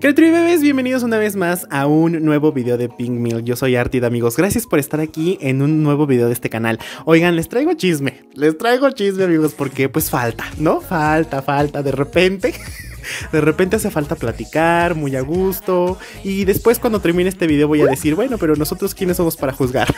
¿Qué tal, bebés? Bienvenidos una vez más a un nuevo video de Pink Milk. Yo soy Arthit, amigos. Gracias por estar aquí en un nuevo video de este canal. Oigan, les traigo chisme, amigos, porque pues falta, ¿no? Falta de repente. De repente hace falta platicar muy a gusto. Y después cuando termine este video voy a decir, bueno, pero nosotros quiénes somos para juzgar.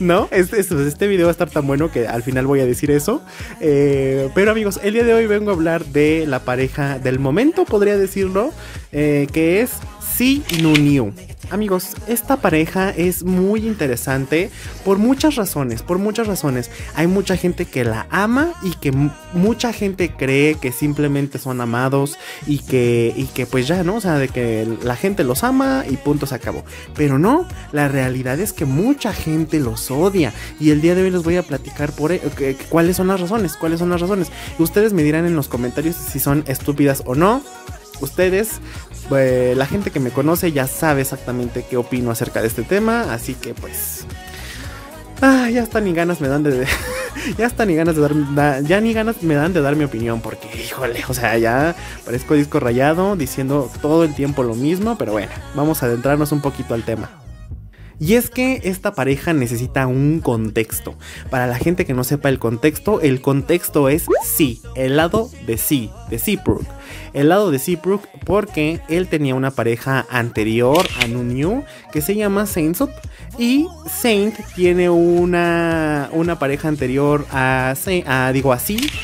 ¿No? Este video va a estar tan bueno que al final voy a decir eso. Pero amigos, el día de hoy vengo a hablar de la pareja del momento, podría decirlo, que es Zee y NuNew. Amigos, esta pareja es muy interesante por muchas razones, Hay mucha gente que la ama y que mucha gente cree que simplemente son amados y que pues ya, ¿no? O sea, de que la gente los ama y punto, se acabó. Pero no, la realidad es que mucha gente los odia y el día de hoy les voy a platicar cuáles son las razones, Ustedes me dirán en los comentarios si son estúpidas o no. Ustedes, la gente que me conoce ya sabe exactamente qué opino acerca de este tema, así que pues ya hasta ni ganas me dan de dar mi opinión, porque híjole, o sea, ya parezco disco rayado diciendo todo el tiempo lo mismo, pero bueno, vamos a adentrarnos un poquito al tema. Y es que esta pareja necesita un contexto. Para la gente que no sepa el contexto es Zee, el lado de Zee Pruk. El lado de Zee Pruk, porque él tenía una pareja anterior a NuNew que se llama Sinsup. Y Saint tiene una pareja anterior a Zee,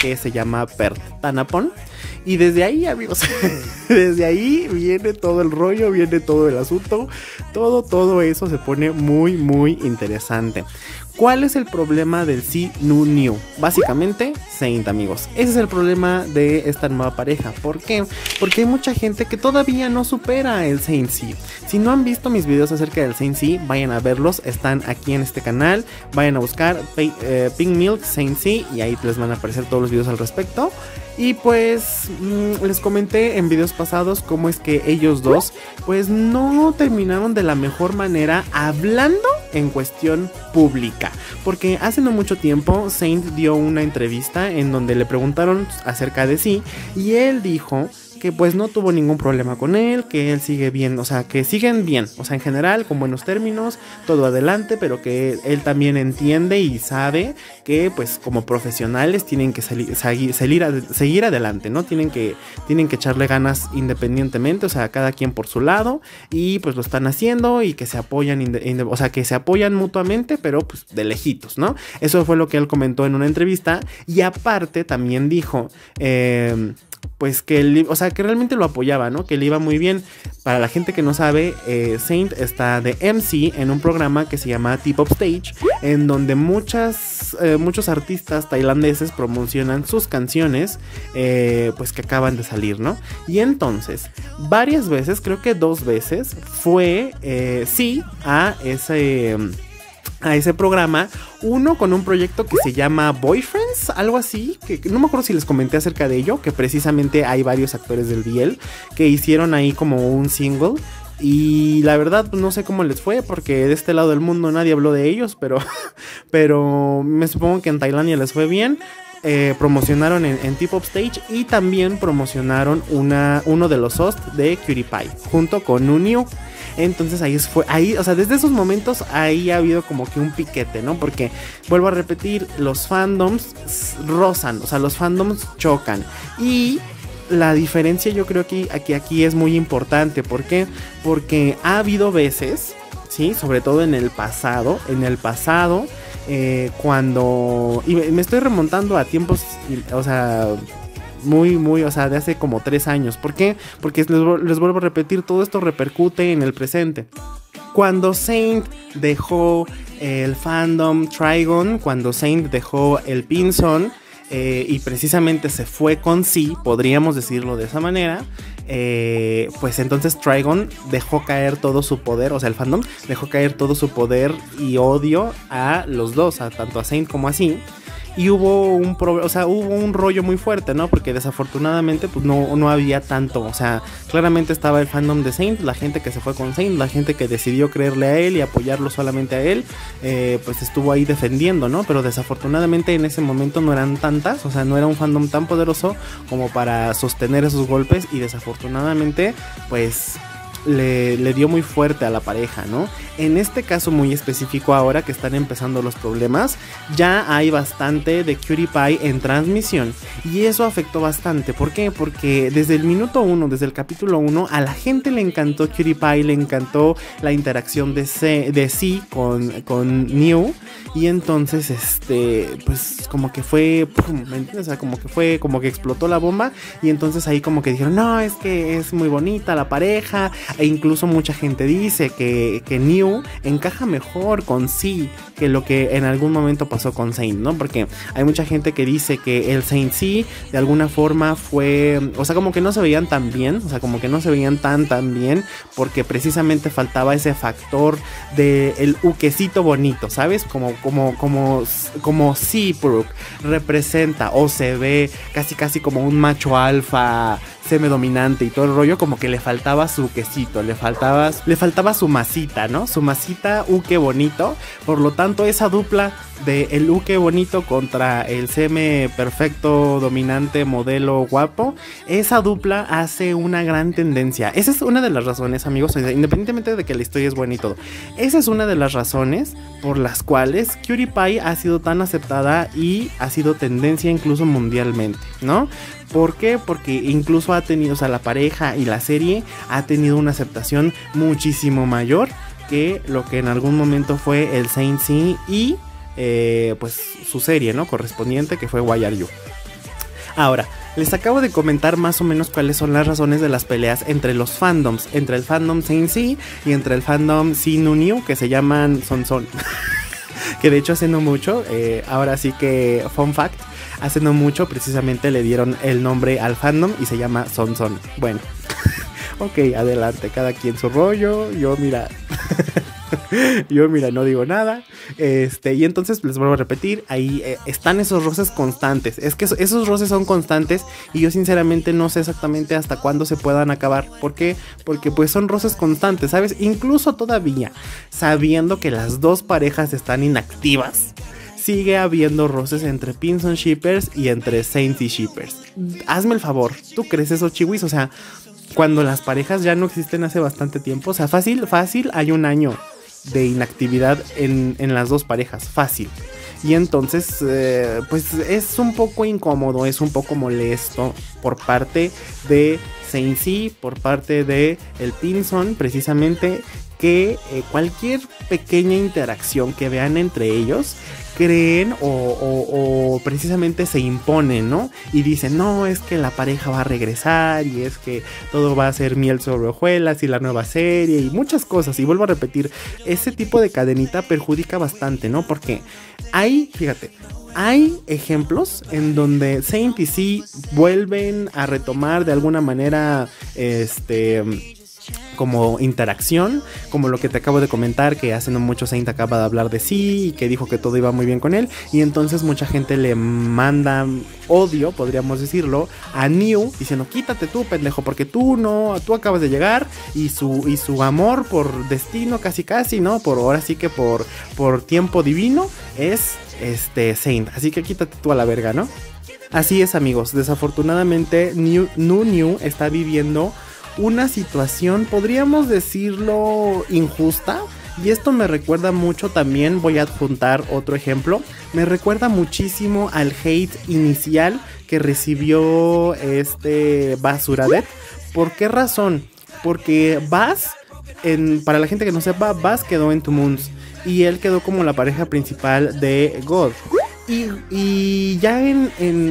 que se llama Perth Tanapon. Y desde ahí, amigos, desde ahí viene todo el rollo, viene todo el asunto. Todo eso se pone muy interesante. ¿Cuál es el problema del Zee NuNew? Básicamente, Saint, amigos. Ese es el problema de esta nueva pareja. ¿Por qué? Porque hay mucha gente que todavía no supera el SaintZee. Si no han visto mis videos acerca del SaintZee, vayan a verlos. Están aquí en este canal. Vayan a buscar Pink Milk, SaintZee, y ahí les van a aparecer todos los videos al respecto. Y pues les comenté en videos pasados cómo es que ellos dos pues no terminaron de la mejor manera hablando en cuestión pública, porque hace no mucho tiempo Saint dio una entrevista en donde le preguntaron acerca de Zee y él dijo que pues no tuvo ningún problema con él, que él sigue bien, o sea, que siguen bien, o sea, en general, con buenos términos, todo adelante, pero que él también entiende y sabe que pues como profesionales tienen que seguir adelante, ¿no? Tienen que echarle ganas independientemente, o sea, cada quien por su lado, y pues lo están haciendo y que se apoyan, o sea, que se apoyan mutuamente, pero pues de lejitos, ¿no? Eso fue lo que él comentó en una entrevista. Y aparte también dijo, pues que él, o sea, que realmente lo apoyaba, ¿no? Que le iba muy bien. Para la gente que no sabe, Saint está de MC en un programa que se llama T-Pop Stage, en donde muchos artistas tailandeses promocionan sus canciones, pues que acaban de salir, ¿no? Y entonces, varias veces, creo que 2 veces, fue Zee a ese programa, uno con un proyecto que se llama Boyfriends, algo así, que no me acuerdo si les comenté acerca de ello, que precisamente hay varios actores del BL que hicieron ahí como un single. Y la verdad no sé cómo les fue, porque de este lado del mundo nadie habló de ellos, pero me supongo que en Tailandia les fue bien. Promocionaron en T-Pop Stage y también promocionaron uno de los hosts de Cutie Pie junto con NuNew. Entonces ahí, o sea, desde esos momentos ahí ha habido como que un piquete, ¿no? Porque, vuelvo a repetir, los fandoms rozan, o sea, los fandoms chocan. Y la diferencia yo creo que aquí es muy importante. ¿Por qué? Porque ha habido veces, ¿sí? Sobre todo en el pasado, cuando, y me estoy remontando a tiempos, o sea, muy, o sea, de hace como 3 años. ¿Por qué? Porque les vuelvo a repetir, todo esto repercute en el presente. Cuando Saint dejó el fandom Trigon, cuando Saint dejó el Pinson, y precisamente se fue con Zee, podríamos decirlo de esa manera, pues entonces Trigon dejó caer todo su poder, o sea, el fandom dejó caer todo su poder y odio a los dos, tanto a Saint como a Zee. y hubo un rollo muy fuerte, ¿no? Porque desafortunadamente pues no había tanto, o sea, claramente estaba el fandom de Saint, la gente que se fue con Saint, la gente que decidió creerle a él y apoyarlo solamente a él, pues estuvo ahí defendiendo, ¿no? Pero desafortunadamente en ese momento no eran tantas, o sea, no era un fandom tan poderoso como para sostener esos golpes y desafortunadamente pues le dio muy fuerte a la pareja, ¿no? En este caso muy específico, ahora que están empezando los problemas, ya hay bastante de Cutie Pie en transmisión y eso afectó bastante. ¿Por qué? Porque desde el minuto 1, desde el capítulo 1, a la gente le encantó Cutie Pie, le encantó la interacción de Zee con NuNew, y entonces pues como que fue, pum, ¿me entiendes? O sea, como que fue, como que explotó la bomba, y entonces ahí como que dijeron, no, es que es muy bonita la pareja. E incluso mucha gente dice que NuNew encaja mejor con Zee que lo que en algún momento pasó con Saint, ¿no? Porque hay mucha gente que dice que el SaintZee de alguna forma fue, o sea, como que no se veían tan bien, o sea, como que no se veían tan bien, porque precisamente faltaba ese factor de el uquecito bonito, ¿sabes? Como Zee Pruk representa o se ve casi como un macho alfa semidominante y todo el rollo, como que le faltaba su quesito, le faltaba su masita, ¿no? Su masita uke bonito. Por lo tanto, esa dupla de el uke bonito contra el seme perfecto, dominante, modelo, guapo, esa dupla hace una gran tendencia. Esa es una de las razones, amigos, independientemente de que la historia es buena y todo, esa es una de las razones por las cuales Cutie Pie ha sido tan aceptada y ha sido tendencia incluso mundialmente, ¿no? ¿Por qué? Porque incluso ha tenido, o sea, la pareja y la serie ha tenido una aceptación muchísimo mayor que lo que en algún momento fue el SaintZee y pues su serie, ¿no? Correspondiente, que fue Why Are You. Ahora, les acabo de comentar más o menos cuáles son las razones de las peleas entre los fandoms, entre el fandom SaintZee y entre el fandom NuNew, que se llaman Sonson. Que de hecho hace no mucho, ahora sí que fun fact, hace no mucho precisamente le dieron el nombre al fandom y se llama Sonson. Bueno, ok, adelante, cada quien su rollo, yo mira... Yo no digo nada. Y entonces les vuelvo a repetir, ahí están esos roces constantes. Es que esos roces son constantes y yo sinceramente no sé exactamente hasta cuándo se puedan acabar. ¿Por qué? Porque pues son roces constantes, ¿sabes? Incluso todavía sabiendo que las dos parejas están inactivas, sigue habiendo roces entre Pinson shippers y entre SaintZee shippers. Hazme el favor, ¿tú crees eso, chiwis? O sea, cuando las parejas ya no existen hace bastante tiempo, o sea, fácil hay un año de inactividad en las dos parejas, fácil. Y entonces, pues es un poco incómodo, es un poco molesto por parte de SaintZee, por parte de el Pinson, precisamente, que cualquier pequeña interacción que vean entre ellos, creen o precisamente se imponen, ¿no? Y dicen, no, es que la pareja va a regresar y es que todo va a ser miel sobre hojuelas y la nueva serie y muchas cosas. Y vuelvo a repetir, ese tipo de cadenita perjudica bastante, ¿no? Porque hay, fíjate, hay ejemplos en donde Saint y Zee vuelven a retomar de alguna manera, como interacción, como lo que te acabo de comentar, que hace no mucho Saint acaba de hablar de Zee y que dijo que todo iba muy bien con él, y entonces mucha gente le manda odio, podríamos decirlo, a NuNew, diciendo, quítate tú, pendejo, porque tú acabas de llegar, y su amor por destino, casi, ¿no? Por ahora sí que por tiempo divino es Saint, así que quítate tú a la verga, ¿no? Así es, amigos, desafortunadamente NuNew está viviendo una situación, podríamos decirlo, injusta. Y esto me recuerda mucho también, voy a adjuntar otro ejemplo, me recuerda muchísimo al hate inicial que recibió Basuradet. ¿Por qué razón? Porque Bas, para la gente que no sepa, Bas quedó en Two Moons y él quedó como la pareja principal de God. Y ya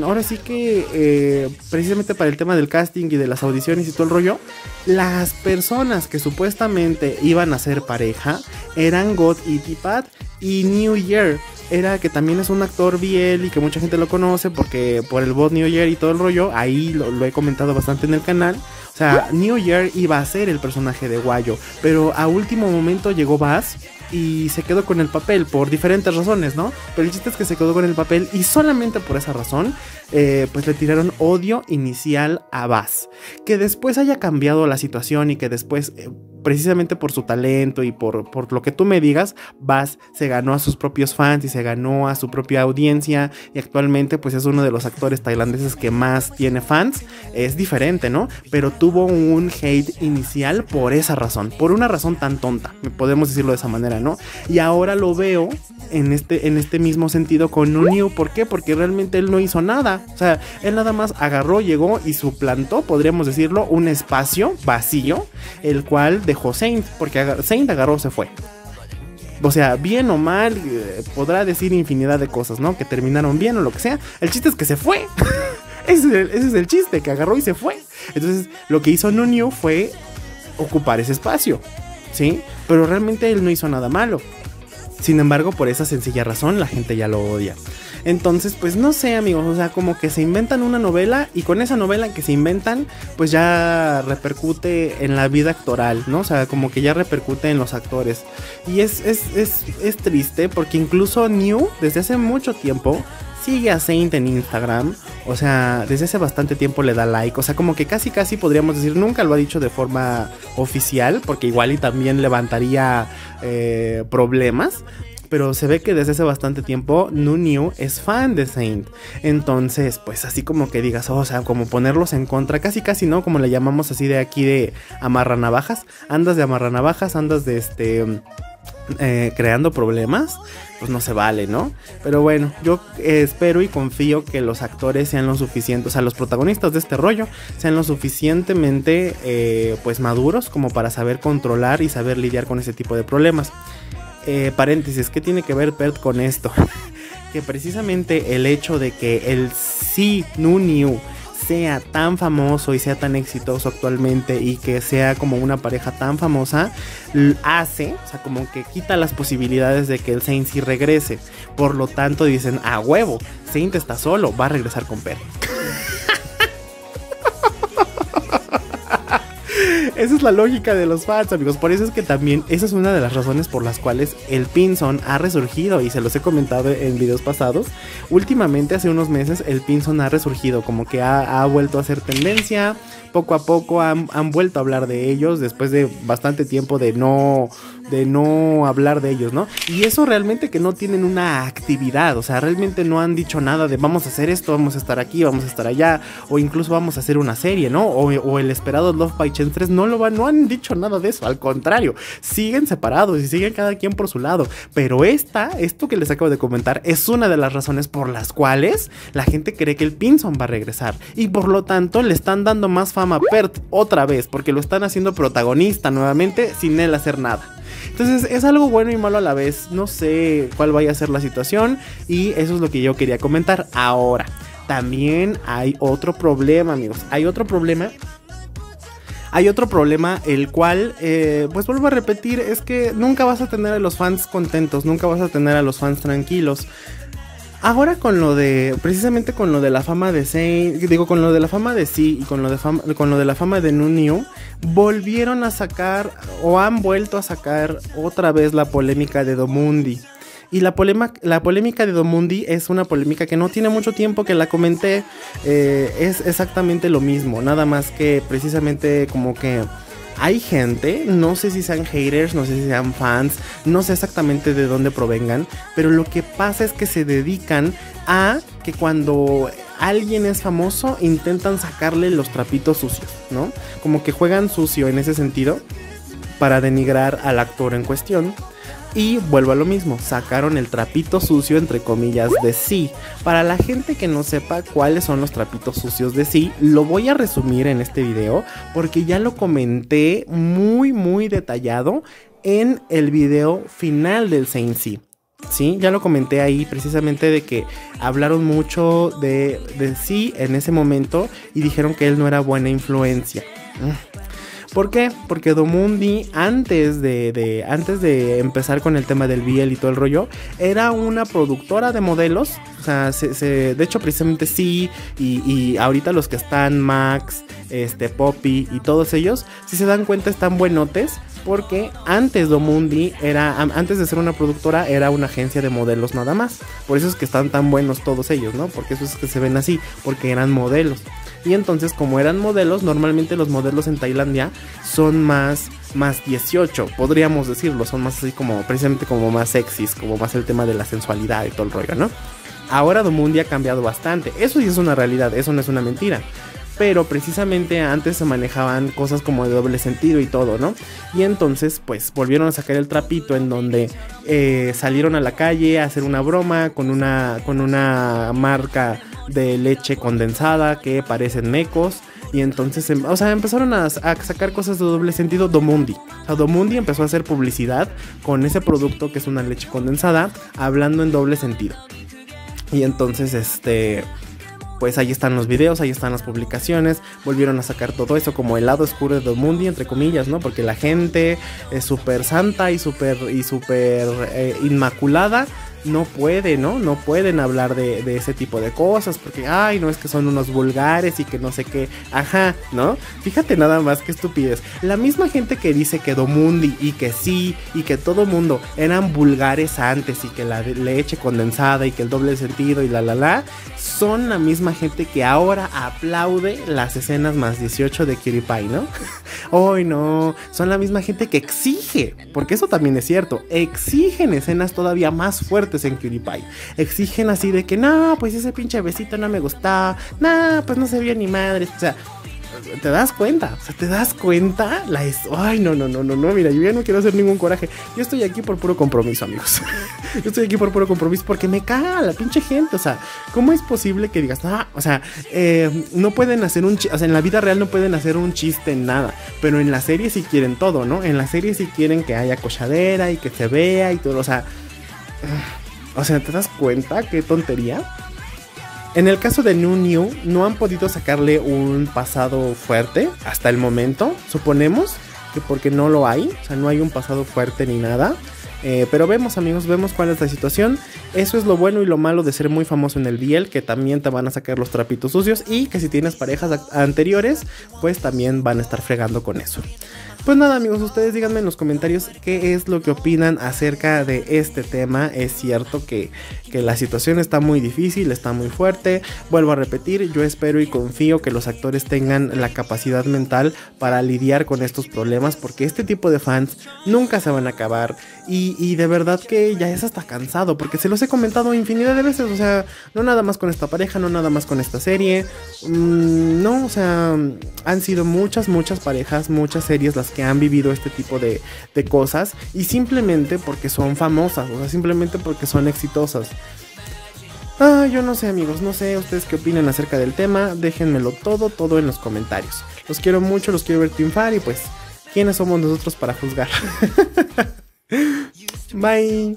ahora sí que precisamente para el tema del casting y de las audiciones y todo el rollo, las personas que supuestamente iban a ser pareja eran God y Tipad, y New Year era, que también es un actor BL y que mucha gente lo conoce porque por el bot New Year y todo el rollo, ahí lo he comentado bastante en el canal. O sea, New Year iba a ser el personaje de Guayo, pero a último momento llegó Bas y se quedó con el papel por diferentes razones, ¿no? Pero el chiste es que se quedó con el papel y solamente por esa razón, pues le tiraron odio inicial a Bas. Que después haya cambiado la situación y que después, precisamente por su talento y por lo que tú me digas, Bas se ganó a sus propios fans y se ganó a su propia audiencia y actualmente pues es uno de los actores tailandeses que más tiene fans. Es diferente, ¿no? Pero tuvo un hate inicial por esa razón, por una razón tan tonta, podemos decirlo de esa manera, ¿no? Y ahora lo veo en este mismo sentido con NuNew. ¿Por qué? Porque realmente él no hizo nada. O sea, él nada más agarró, llegó y suplantó, podríamos decirlo, un espacio vacío, el cual dejó Saint, porque Saint agarró, se fue. O sea, bien o mal, podrá decir infinidad de cosas, ¿no? Que terminaron bien o lo que sea. El chiste es que se fue. Ese es el chiste, que agarró y se fue. Entonces, lo que hizo NuNew fue ocupar ese espacio, ¿sí? Pero realmente él no hizo nada malo. Sin embargo, por esa sencilla razón, la gente ya lo odia. Entonces, pues no sé, amigos, o sea, como que se inventan una novela y con esa novela que se inventan, pues ya repercute en la vida actoral, ¿no? O sea, como que ya repercute en los actores. Y es triste porque incluso NuNew, desde hace mucho tiempo, sigue a Saint en Instagram. O sea, desde hace bastante tiempo le da like. O sea, como que casi podríamos decir, nunca lo ha dicho de forma oficial, porque igual y también levantaría problemas. Pero se ve que desde hace bastante tiempo NuNew es fan de Saint. Entonces, pues así como que digas, o sea, como ponerlos en contra, casi no, como le llamamos así de aquí de amarranavajas. Andas de amarranavajas, andas de creando problemas, pues no se vale, ¿no? Pero bueno, yo espero y confío que los actores sean lo suficiente, o sea, los protagonistas de este rollo sean lo suficientemente pues maduros como para saber controlar y saber lidiar con ese tipo de problemas. Paréntesis, ¿qué tiene que ver Perth con esto? Que precisamente el hecho de que el NuNew sea tan famoso y sea tan exitoso actualmente y que sea como una pareja tan famosa, hace, o sea, como que quita las posibilidades de que el ZaintSee regrese. Por lo tanto dicen, a huevo, Saint está solo, va a regresar con Perth. Esa es la lógica de los fans, amigos. Por eso es que también, esa es una de las razones por las cuales el Pinson ha resurgido. Y se los he comentado en videos pasados. Últimamente, hace unos meses, el Pinson ha resurgido. Como que ha vuelto a hacer tendencia. Poco a poco han vuelto a hablar de ellos. Después de bastante tiempo de no hablar de ellos, ¿no? Y eso realmente que no tienen una actividad. O sea, realmente no han dicho nada de vamos a hacer esto, vamos a estar aquí, vamos a estar allá, o incluso vamos a hacer una serie, ¿no? O el esperado Love by Chance 3, no han dicho nada de eso. Al contrario, siguen separados y siguen cada quien por su lado. Pero esto que les acabo de comentar es una de las razones por las cuales la gente cree que el Pinson va a regresar. Y por lo tanto le están dando más fama a Perth otra vez, porque lo están haciendo protagonista nuevamente sin él hacer nada. Entonces es algo bueno y malo a la vez. No sé cuál vaya a ser la situación y eso es lo que yo quería comentar. Ahora, también hay otro problema, amigos. Hay otro problema el cual, pues vuelvo a repetir, es que nunca vas a tener a los fans contentos, nunca vas a tener a los fans tranquilos. Ahora precisamente con lo de la fama de Saint, digo, con lo de la fama de Zee y con lo de la fama de NuNew, volvieron a sacar o han vuelto a sacar otra vez la polémica de Domundi. Y la polémica de Domundi es una polémica que no tiene mucho tiempo que la comenté, es exactamente lo mismo, nada más que precisamente como que hay gente, no sé si sean haters, no sé si sean fans, no sé exactamente de dónde provengan, pero lo que pasa es que se dedican a que cuando alguien es famoso intentan sacarle los trapitos sucios, ¿no? Como que juegan sucio en ese sentido para denigrar al actor en cuestión. Y vuelvo a lo mismo, sacaron el trapito sucio entre comillas de Zee. Para la gente que no sepa cuáles son los trapitos sucios de Zee, lo voy a resumir en este video porque ya lo comenté muy detallado en el video final del ZaintSee. Sí, ya lo comenté ahí precisamente de que hablaron mucho de Zee en ese momento y dijeron que él no era buena influencia. ¿Por qué? Porque Domundi, antes de empezar con el tema del BL y todo el rollo, era una productora de modelos. O sea, de hecho, precisamente sí, y ahorita los que están Max, Poppy y todos ellos, si se dan cuenta, están buenotes, porque antes Domundi era, antes de ser una productora, era una agencia de modelos nada más. Por eso es que están tan buenos todos ellos, ¿no? Porque eso es que se ven así, porque eran modelos. Y entonces, como eran modelos, normalmente los modelos en Tailandia son más 18, podríamos decirlo, son más así como, precisamente como más sexys, como más el tema de la sensualidad y todo el rollo, ¿no? Ahora Domundi ha cambiado bastante, eso sí es una realidad, eso no es una mentira. Pero precisamente antes se manejaban cosas como de doble sentido y todo, ¿no? Y entonces, pues, volvieron a sacar el trapito en donde salieron a la calle a hacer una broma con una marca de leche condensada que parecen mecos. Y entonces, o sea, empezaron a sacar cosas de doble sentido Domundi. O sea, Domundi empezó a hacer publicidad con ese producto que es una leche condensada, hablando en doble sentido. Y entonces, pues ahí están los videos, ahí están las publicaciones. Volvieron a sacar todo eso como el lado oscuro de Domundi, entre comillas, ¿no? Porque la gente es súper santa y súper inmaculada. No puede, ¿no? No pueden hablar de ese tipo de cosas porque, ay, no, es que son unos vulgares y que no sé qué. Ajá, ¿no? Fíjate nada más que estupidez. La misma gente que dice que Domundi y que sí y que todo mundo eran vulgares antes y que la leche condensada y que el doble sentido y la, son la misma gente que ahora aplaude las escenas más 18 de Cutie Pie, ¿no? Ay, no, son la misma gente que exige, porque eso también es cierto, exigen escenas todavía más fuertes en Cutie Pie. Exigen así de que no, pues ese pinche besito no me gustaba, no, pues no se vio ni madre. O sea, te das cuenta, ay, no, mira, yo ya no quiero hacer ningún coraje. Yo estoy aquí por puro compromiso, amigos. Yo estoy aquí por puro compromiso porque me caga la pinche gente. O sea, ¿cómo es posible que digas, no, o sea, no pueden hacer un chiste? O sea, en la vida real no pueden hacer un chiste en nada, pero en la serie sí quieren todo, ¿no? En la serie sí quieren que haya cochadera y que se vea y todo, o sea, ¿te das cuenta? ¡Qué tontería! En el caso de NuNew, no han podido sacarle un pasado fuerte hasta el momento. Suponemos que porque no lo hay, o sea, no hay un pasado fuerte ni nada. Pero vemos, amigos, vemos cuál es la situación. Eso es lo bueno y lo malo de ser muy famoso en el BL, que también te van a sacar los trapitos sucios y que si tienes parejas anteriores, pues también van a estar fregando con eso. Pues nada, amigos, ustedes díganme en los comentarios qué es lo que opinan acerca de este tema. Es cierto que la situación está muy difícil, está muy fuerte. Vuelvo a repetir, yo espero y confío que los actores tengan la capacidad mental para lidiar con estos problemas, porque este tipo de fans nunca se van a acabar. Y de verdad que ya es hasta cansado, porque se los he comentado infinidad de veces. O sea, no nada más con esta pareja, no nada más con esta serie. No, o sea, han sido muchas parejas, muchas series las que han vivido este tipo de cosas, y simplemente porque son famosas, o sea, simplemente porque son exitosas. Ah, yo no sé, amigos, no sé ustedes qué opinan acerca del tema. Déjenmelo todo en los comentarios. Los quiero mucho, los quiero ver triunfar, y pues, ¿quiénes somos nosotros para juzgar? Bye.